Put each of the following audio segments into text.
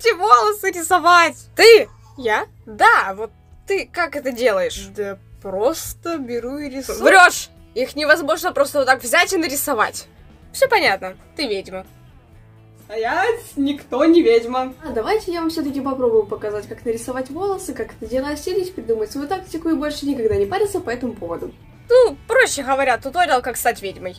эти волосы рисовать? Ты? Я? Да, вот ты как это делаешь? Да просто беру и рисую. Врешь! Их невозможно просто вот так взять и нарисовать. Все понятно, ты ведьма. А я никто не ведьма. А давайте я вам все-таки попробую показать, как нарисовать волосы, как это дело осилить, придумать свою тактику и больше никогда не париться по этому поводу. Ну, проще говоря, туториал, как стать ведьмой.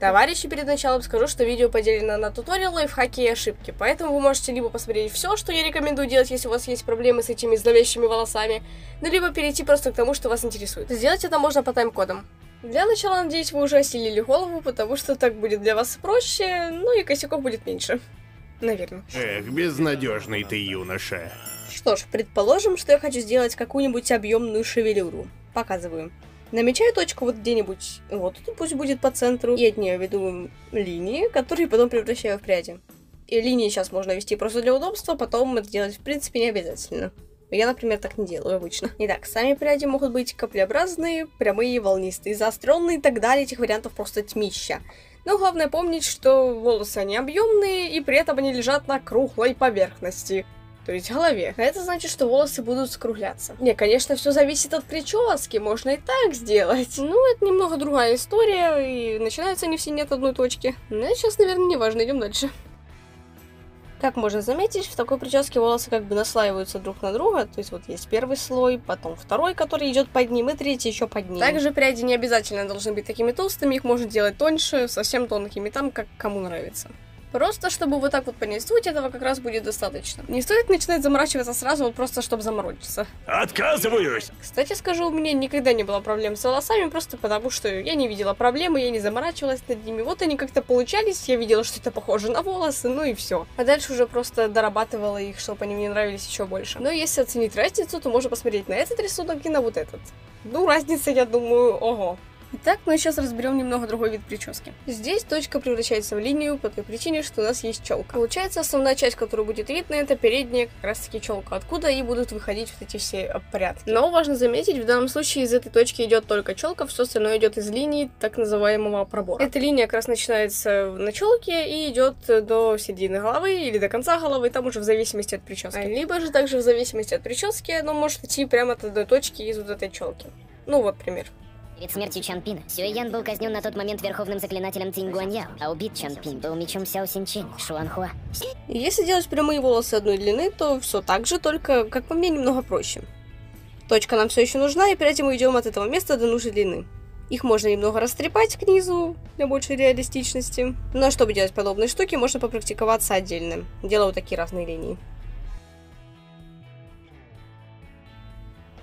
Товарищи, перед началом скажу, что видео поделено на туториалы, лайфхаки и ошибки, поэтому вы можете либо посмотреть все, что я рекомендую делать, если у вас есть проблемы с этими зловещими волосами, ну либо перейти просто к тому, что вас интересует. Сделать это можно по тайм-кодам. Для начала, надеюсь, вы уже осилили голову, потому что так будет для вас проще, ну и косяков будет меньше. Наверное. Эх, безнадежный ты юноша. Что ж, предположим, что я хочу сделать какую-нибудь объемную шевелюру. Показываю. Намечаю точку вот где-нибудь, вот тут пусть будет по центру, и от нее веду линии, которые потом превращаю в пряди. И линии сейчас можно вести просто для удобства, потом это делать в принципе не обязательно. Я, например, так не делаю обычно. Итак, сами пряди могут быть каплеобразные, прямые, волнистые, заостренные и так далее. Этих вариантов просто тьмища. Но главное помнить, что волосы они объемные, и при этом они лежат на круглой поверхности. То есть голове. А это значит, что волосы будут скругляться. Не, конечно, все зависит от прически, можно и так сделать. Ну, это немного другая история, и начинаются они все не от одной точки. Но сейчас, наверное, не важно, идем дальше. Как можно заметить, в такой прическе волосы как бы наслаиваются друг на друга. То есть вот есть первый слой, потом второй, который идет под ним, и третий еще под ним. Также пряди не обязательно должны быть такими толстыми, их можно делать тоньше, совсем тонкими, там как кому нравится. Просто чтобы вот так вот понесуть, этого как раз будет достаточно. Не стоит начинать заморачиваться сразу, вот просто чтобы заморочиться. Отказываюсь! Кстати, скажу, у меня никогда не было проблем с волосами, просто потому что я не видела проблемы, я не заморачивалась над ними. Вот они как-то получались, я видела, что это похоже на волосы, ну и все. А дальше уже просто дорабатывала их, чтобы они мне нравились еще больше. Но если оценить разницу, то можно посмотреть на этот рисунок и на вот этот. Ну, разница, я думаю, ого. Итак, мы сейчас разберем немного другой вид прически. Здесь точка превращается в линию по той причине, что у нас есть челка. Получается, основная часть, которую будет видно, это передняя как раз таки челка, откуда и будут выходить вот эти все опрятки. Но важно заметить, в данном случае из этой точки идет только челка, все остальное идет из линии так называемого пробора. Эта линия как раз начинается на челке и идет до середины головы или до конца головы, там уже в зависимости от прически. Либо же также в зависимости от прически оно может идти прямо от одной точки из вот этой челки. Ну вот пример. Перед смертью Чанпина Сюэян был казнен на тот момент верховным заклинателем Цинь Гуаньяо, а убит Чанпин был мечом Сяо Синчин, Шуанхуа. Если делать прямые волосы одной длины, то все так же, только, как по мне, немного проще. Точка нам все еще нужна, и при этом мы идем от этого места до нужной длины. Их можно немного растрепать к низу для большей реалистичности. Но чтобы делать подобные штуки, можно попрактиковаться отдельно, делая вот такие разные линии.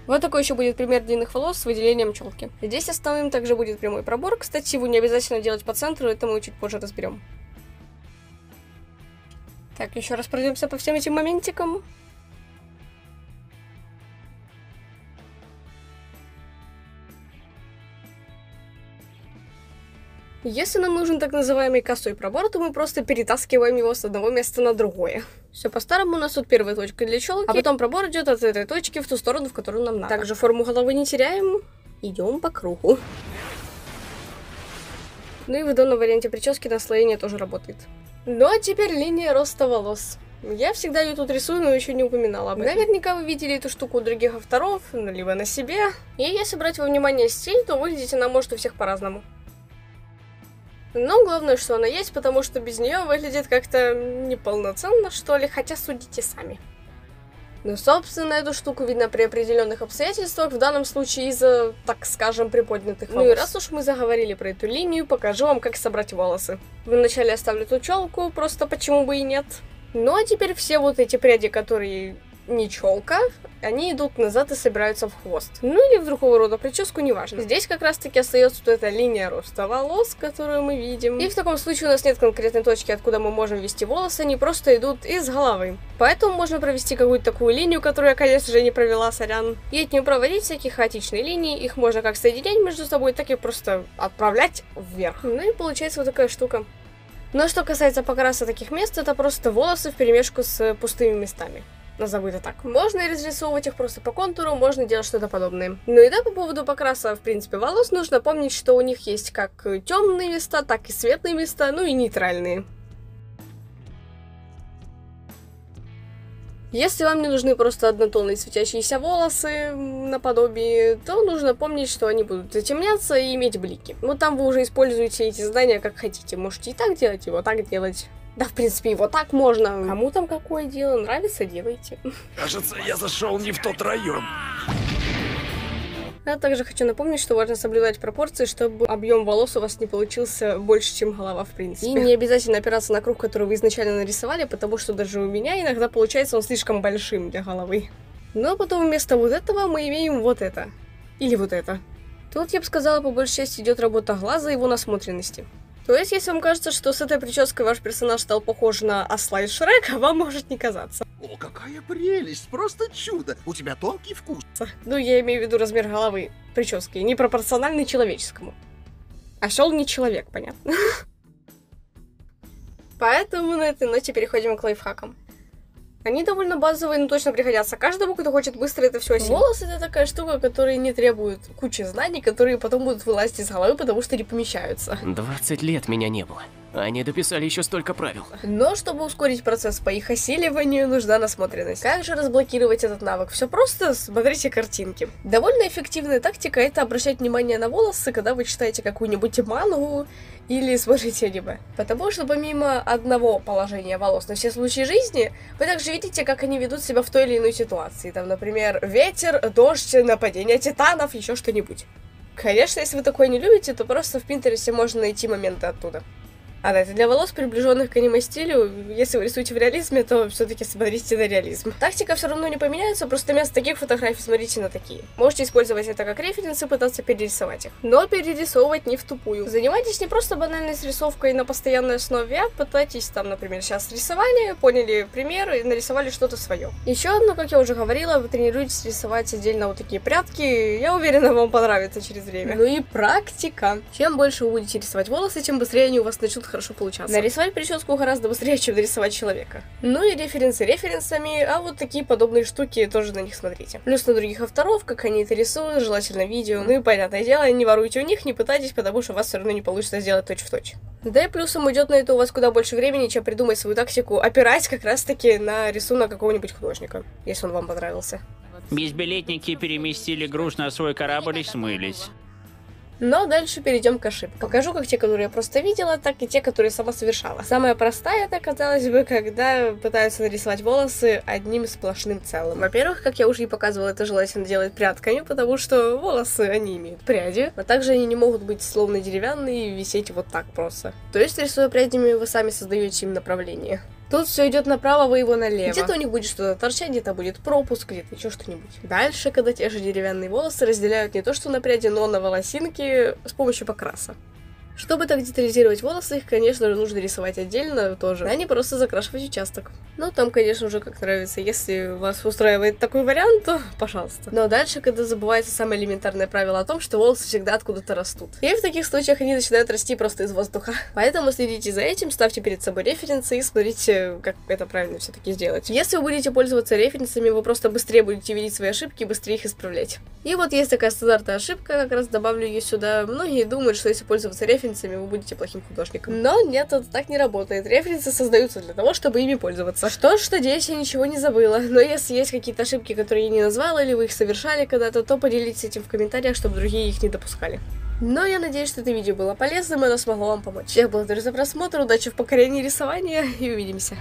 Вот такой еще будет пример длинных волос с выделением челки. Здесь основным также будет прямой пробор. Кстати, его не обязательно делать по центру, это мы чуть позже разберем. Так, еще раз пройдемся по всем этим моментикам. Если нам нужен так называемый косой пробор, то мы просто перетаскиваем его с одного места на другое. Все по-старому, у нас тут первая точка для челки, а потом пробор идет от этой точки в ту сторону, в которую нам надо. Также форму головы не теряем, идем по кругу. Ну и в данном варианте прически наслоение тоже работает. Ну а теперь линия роста волос. Я всегда ее тут рисую, но еще не упоминала об этом. Наверняка вы видели эту штуку у других авторов, либо на себе. И если брать во внимание стиль, то выглядеть она может у всех по-разному. Но главное, что она есть, потому что без нее выглядит как-то неполноценно, что ли, хотя судите сами. Но, собственно, эту штуку видно при определенных обстоятельствах, в данном случае из-за, так скажем, приподнятых волос. Ну и раз уж мы заговорили про эту линию, покажу вам, как собрать волосы. Вначале оставлю ту челку, просто почему бы и нет. Ну а теперь все вот эти пряди, которые не челка, они идут назад и собираются в хвост. Ну или в другого рода прическу, неважно. Здесь как раз таки остается вот эта линия роста волос, которую мы видим. И в таком случае у нас нет конкретной точки, откуда мы можем вести волосы, они просто идут из головы. Поэтому можно провести какую-то такую линию, которую я, конечно же, не провела, сорян. И от нее проводить всякие хаотичные линии, их можно как соединять между собой, так и просто отправлять вверх. Ну и получается вот такая штука. Но что касается покраса таких мест, это просто волосы вперемешку с пустыми местами. Назову это так. Можно и разрисовывать их просто по контуру, можно делать что-то подобное. Ну и да, по поводу покраса, в принципе, волос, нужно помнить, что у них есть как темные места, так и светлые места, ну и нейтральные. Если вам не нужны просто однотонные светящиеся волосы наподобие, то нужно помнить, что они будут затемняться и иметь блики. Но там вы уже используете эти задания как хотите. Можете и так делать, и вот так делать. Да, в принципе, его так можно. Кому там какое дело? Нравится, делайте. Кажется, я зашел не в тот район. Я также хочу напомнить, что важно соблюдать пропорции, чтобы объем волос у вас не получился больше, чем голова, в принципе. И не обязательно опираться на круг, который вы изначально нарисовали, потому что даже у меня иногда получается он слишком большим для головы. Но потом вместо вот этого мы имеем вот это. Или вот это. Тут, я бы сказала, по большей части идет работа глаза и его насмотренности. То есть, если вам кажется, что с этой прической ваш персонаж стал похож на осла из Шрека, вам может не казаться. О, какая прелесть! Просто чудо! У тебя тонкий вкус. Ну, я имею в виду размер головы прически, непропорциональный человеческому. Осел не человек, понятно. Поэтому на этой ноте переходим к лайфхакам. Они довольно базовые, но точно пригодятся каждому, кто хочет быстро это все осилить. Волосы — это такая штука, которая не требует кучи знаний, которые потом будут вылазить из головы, потому что не помещаются. 20 лет меня не было. Они дописали еще столько правил. Но чтобы ускорить процесс по их осиливанию, нужна насмотренность. Как же разблокировать этот навык? Все просто, смотрите картинки. Довольно эффективная тактика — это обращать внимание на волосы, когда вы читаете какую-нибудь мангу или смотрите аниме. Потому что помимо одного положения волос на все случаи жизни, вы также видите, как они ведут себя в той или иной ситуации. Там, например, ветер, дождь, нападение титанов, еще что-нибудь. Конечно, если вы такое не любите, то просто в Пинтересте можно найти моменты оттуда. А да, это для волос, приближенных к аниме стилю. Если вы рисуете в реализме, то все-таки смотрите на реализм. Тактика все равно не поменяется, просто вместо таких фотографий смотрите на такие. Можете использовать это как референс и пытаться перерисовать их. Но перерисовывать не втупую. Занимайтесь не просто банальной срисовкой на постоянной основе, а пытайтесь там, например, сейчас рисовали, поняли пример и нарисовали что-то свое. Еще одно, как я уже говорила, вы тренируетесь рисовать отдельно вот такие прядки. Я уверена, вам понравится через время. Ну и практика. Чем больше вы будете рисовать волосы, тем быстрее они у вас начнут хорошо получаться. Нарисовать прическу гораздо быстрее, чем нарисовать человека. Ну и референсы референсами, а вот такие подобные штуки тоже на них смотрите. Плюс на других авторов, как они это рисуют, желательно видео. Ну и понятное дело, не воруйте у них, не пытайтесь, потому что у вас все равно не получится сделать точь-в-точь. Да и плюсом идет на это у вас куда больше времени, чем придумать свою тактику, опираясь как раз-таки на рисунок какого-нибудь художника, если он вам понравился. Безбилетники переместили груз на свой корабль и смылись. Но дальше перейдем к ошибкам. Покажу как те, которые я просто видела, так и те, которые сама совершала. Самая простая это, казалось бы, когда пытаются нарисовать волосы одним сплошным целым. Во-первых, как я уже и показывала, это желательно делать прядками, потому что волосы, они имеют пряди. А также они не могут быть словно деревянные и висеть вот так просто. То есть, рисуя прядями, вы сами создаете им направление. Тут все идет направо, вы его налево. Где-то у них будет что-то торчать, где-то будет пропуск, где-то еще что-нибудь. Дальше, когда те же деревянные волосы разделяют не то что на пряди, но на волосинки с помощью покраса. Чтобы так детализировать волосы, их, конечно же, нужно рисовать отдельно тоже, а не просто закрашивать участок. Ну, там, конечно, уже как нравится. Если вас устраивает такой вариант, то пожалуйста. Но дальше, когда забывается самое элементарное правило о том, что волосы всегда откуда-то растут. И в таких случаях они начинают расти просто из воздуха. Поэтому следите за этим, ставьте перед собой референсы и смотрите, как это правильно все-таки сделать. Если вы будете пользоваться референсами, вы просто быстрее будете видеть свои ошибки и быстрее их исправлять. И вот есть такая стандартная ошибка, как раз добавлю ее сюда. Многие думают, что если пользоваться референсами, вы будете плохим художником. Но нет, это так не работает. Референсы создаются для того, чтобы ими пользоваться. Что ж, надеюсь, я ничего не забыла. Но если есть какие-то ошибки, которые я не назвала, или вы их совершали когда-то, то поделитесь этим в комментариях, чтобы другие их не допускали. Но я надеюсь, что это видео было полезным, и оно смогло вам помочь. Я благодарю за просмотр, удачи в покорении рисования, и увидимся.